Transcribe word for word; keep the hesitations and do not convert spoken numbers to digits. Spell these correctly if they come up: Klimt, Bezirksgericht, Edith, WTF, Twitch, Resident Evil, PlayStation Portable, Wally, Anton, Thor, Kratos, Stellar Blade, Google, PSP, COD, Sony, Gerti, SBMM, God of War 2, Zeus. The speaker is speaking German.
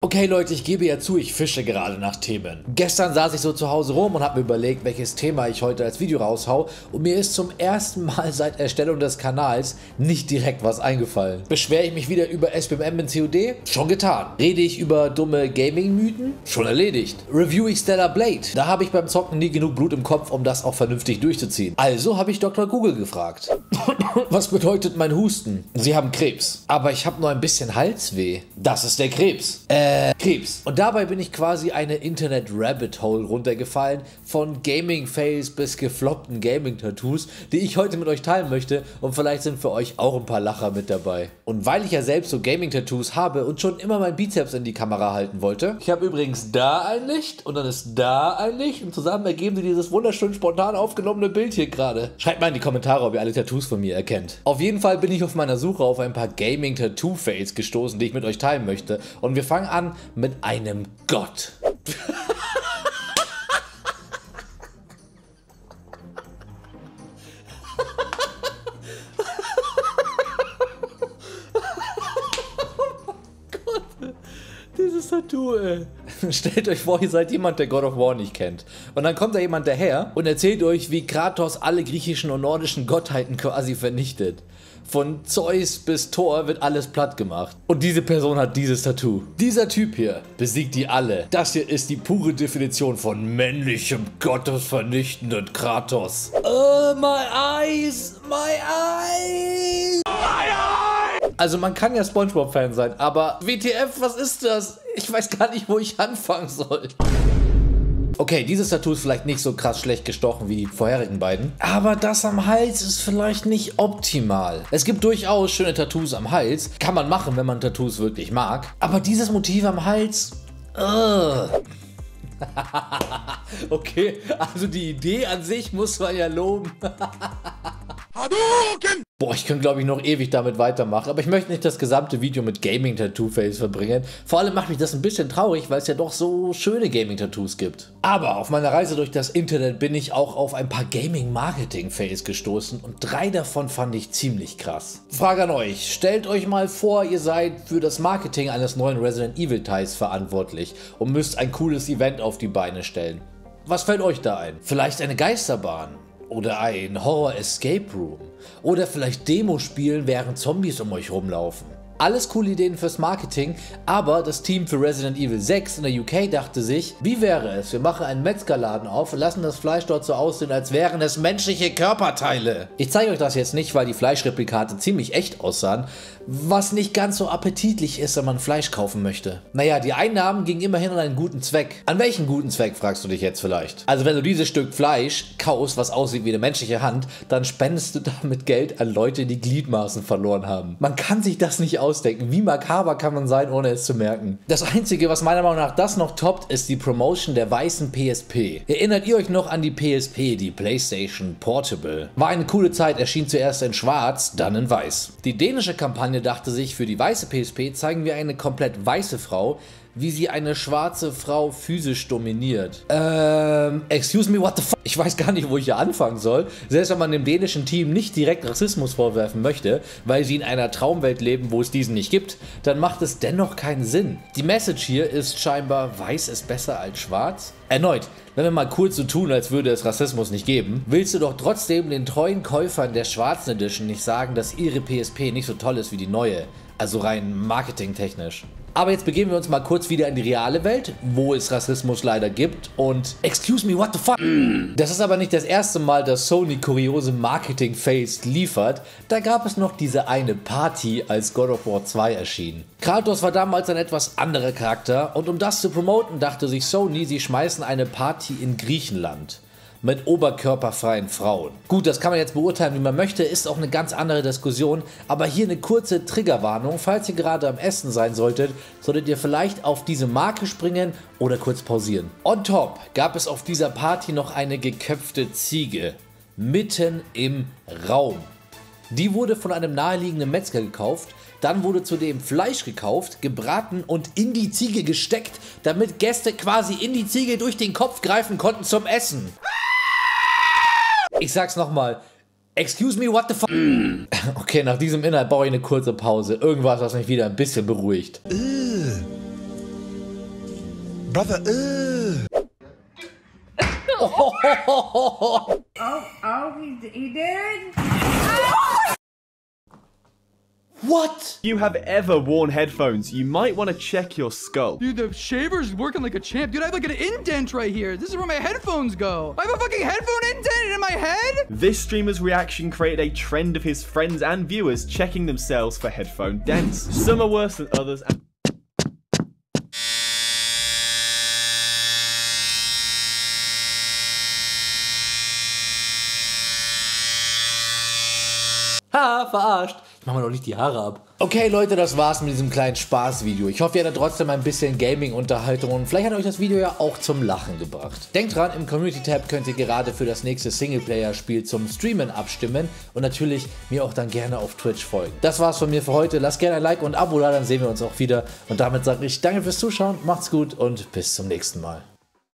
Okay Leute, ich gebe ja zu, ich fische gerade nach Themen. Gestern saß ich so zu Hause rum und habe mir überlegt, welches Thema ich heute als Video raushau, und mir ist zum ersten Mal seit Erstellung des Kanals nicht direkt was eingefallen. Beschwere ich mich wieder über S B M M in C O D? Schon getan. Rede ich über dumme Gaming-Mythen? Schon erledigt. Review ich Stellar Blade? Da habe ich beim Zocken nie genug Blut im Kopf, um das auch vernünftig durchzuziehen. Also habe ich Doktor Google gefragt. Was bedeutet mein Husten? Sie haben Krebs. Aber ich habe nur ein bisschen Halsweh. Das ist der Krebs. Äh, Krebs. Und dabei bin ich quasi eine Internet-Rabbit-Hole runtergefallen, von Gaming-Fails bis gefloppten Gaming-Tattoos, die ich heute mit euch teilen möchte, und vielleicht sind für euch auch ein paar Lacher mit dabei. Und weil ich ja selbst so Gaming-Tattoos habe und schon immer meinen Bizeps in die Kamera halten wollte, ich habe übrigens da ein Licht und dann ist da ein Licht und zusammen ergeben sie dieses wunderschön spontan aufgenommene Bild hier gerade. Schreibt mal in die Kommentare, ob ihr alle Tattoos von mir erkennt. Auf jeden Fall bin ich auf meiner Suche auf ein paar Gaming-Tattoo-Fails gestoßen, die ich mit euch teilen möchte, und wir fangen an mit einem Gott. Oh mein Gott, dieses Tattoo, ey. Stellt euch vor, ihr seid jemand, der God of War nicht kennt. Und dann kommt da jemand daher und erzählt euch, wie Kratos alle griechischen und nordischen Gottheiten quasi vernichtet. Von Zeus bis Thor wird alles platt gemacht. Und diese Person hat dieses Tattoo. Dieser Typ hier besiegt die alle. Das hier ist die pure Definition von männlichem, gottesvernichtenden Kratos. Oh, my eyes, my eyes, my eyes. Also man kann ja SpongeBob-Fan sein, aber W T F, was ist das? Ich weiß gar nicht, wo ich anfangen soll. Okay, dieses Tattoo ist vielleicht nicht so krass schlecht gestochen wie die vorherigen beiden. Aber das am Hals ist vielleicht nicht optimal. Es gibt durchaus schöne Tattoos am Hals. Kann man machen, wenn man Tattoos wirklich mag. Aber dieses Motiv am Hals... Ugh. Okay, also die Idee an sich muss man ja loben. Boah, ich könnte, glaube ich, noch ewig damit weitermachen, aber ich möchte nicht das gesamte Video mit Gaming-Tattoo-Fails verbringen. Vor allem macht mich das ein bisschen traurig, weil es ja doch so schöne Gaming-Tattoos gibt. Aber auf meiner Reise durch das Internet bin ich auch auf ein paar Gaming-Marketing-Fails gestoßen, und drei davon fand ich ziemlich krass. Frage an euch, stellt euch mal vor, ihr seid für das Marketing eines neuen Resident Evil-Teils verantwortlich und müsst ein cooles Event auf die Beine stellen. Was fällt euch da ein? Vielleicht eine Geisterbahn? Oder ein Horror-Escape-Room. Oder vielleicht Demo spielen, während Zombies um euch rumlaufen. Alles coole Ideen fürs Marketing, aber das Team für Resident Evil sechs in der U K dachte sich, wie wäre es, wir machen einen Metzgerladen auf und lassen das Fleisch dort so aussehen, als wären es menschliche Körperteile. Ich zeige euch das jetzt nicht, weil die Fleischreplikate ziemlich echt aussahen, was nicht ganz so appetitlich ist, wenn man Fleisch kaufen möchte. Naja, die Einnahmen gingen immerhin an einen guten Zweck. An welchen guten Zweck, fragst du dich jetzt vielleicht? Also wenn du dieses Stück Fleisch kaust, was aussieht wie eine menschliche Hand, dann spendest du damit Geld an Leute, die Gliedmaßen verloren haben. Man kann sich das nicht ausdenken. Ausdenken. Wie makaber kann man sein, ohne es zu merken? Das Einzige, was meiner Meinung nach das noch toppt, ist die Promotion der weißen P S P. Erinnert ihr euch noch an die P S P, die PlayStation Portable? War eine coole Zeit, erschien zuerst in schwarz, dann in weiß. Die dänische Kampagne dachte sich, für die weiße P S P zeigen wir eine komplett weiße Frau, wie sie eine schwarze Frau physisch dominiert. Ähm, excuse me, what the fuck? Ich weiß gar nicht, wo ich hier anfangen soll. Selbst wenn man dem dänischen Team nicht direkt Rassismus vorwerfen möchte, weil sie in einer Traumwelt leben, wo es diesen nicht gibt, dann macht es dennoch keinen Sinn. Die Message hier ist scheinbar, weiß ist besser als schwarz. Erneut, wenn wir mal kurz so tun, als würde es Rassismus nicht geben, willst du doch trotzdem den treuen Käufern der schwarzen Edition nicht sagen, dass ihre P S P nicht so toll ist wie die neue. Also rein marketingtechnisch. Aber jetzt begeben wir uns mal kurz wieder in die reale Welt, wo es Rassismus leider gibt, und... Excuse me, what the fuck? Das ist aber nicht das erste Mal, dass Sony kuriose Marketing-Fails liefert. Da gab es noch diese eine Party, als God of War zwei erschien. Kratos war damals ein etwas anderer Charakter, und um das zu promoten, dachte sich Sony, sie schmeißen eine Party in Griechenland. Mit oberkörperfreien Frauen. Gut, das kann man jetzt beurteilen, wie man möchte, ist auch eine ganz andere Diskussion, aber hier eine kurze Triggerwarnung, falls ihr gerade am Essen sein solltet, solltet ihr vielleicht auf diese Marke springen oder kurz pausieren. On top gab es auf dieser Party noch eine geköpfte Ziege, mitten im Raum. Die wurde von einem naheliegenden Metzger gekauft, dann wurde zudem Fleisch gekauft, gebraten und in die Ziege gesteckt, damit Gäste quasi in die Ziege durch den Kopf greifen konnten zum Essen. Ich sag's nochmal. Excuse me, what the fuck? Okay, nach diesem Inhalt brauche ich eine kurze Pause. Irgendwas, was mich wieder ein bisschen beruhigt. brother. Ugh. Oh, oh, oh, he, he did? What? If you have ever worn headphones, you might want to check your skull. Dude, the shaver's working like a champ. Dude, I have like an indent right here. This is where my headphones go. I have a fucking headphone indent in my head? This streamer's reaction created a trend of his friends and viewers checking themselves for headphone dents. Some are worse than others and... Ha, verarscht. Ich mach mir doch nicht die Haare ab. Okay, Leute, das war's mit diesem kleinen Spaßvideo. Ich hoffe, ihr hattet trotzdem ein bisschen Gaming-Unterhaltung und vielleicht hat euch das Video ja auch zum Lachen gebracht. Denkt dran, im Community-Tab könnt ihr gerade für das nächste Singleplayer-Spiel zum Streamen abstimmen und natürlich mir auch dann gerne auf Twitch folgen. Das war's von mir für heute. Lasst gerne ein Like und ein Abo da, dann sehen wir uns auch wieder. Und damit sage ich danke fürs Zuschauen, macht's gut und bis zum nächsten Mal.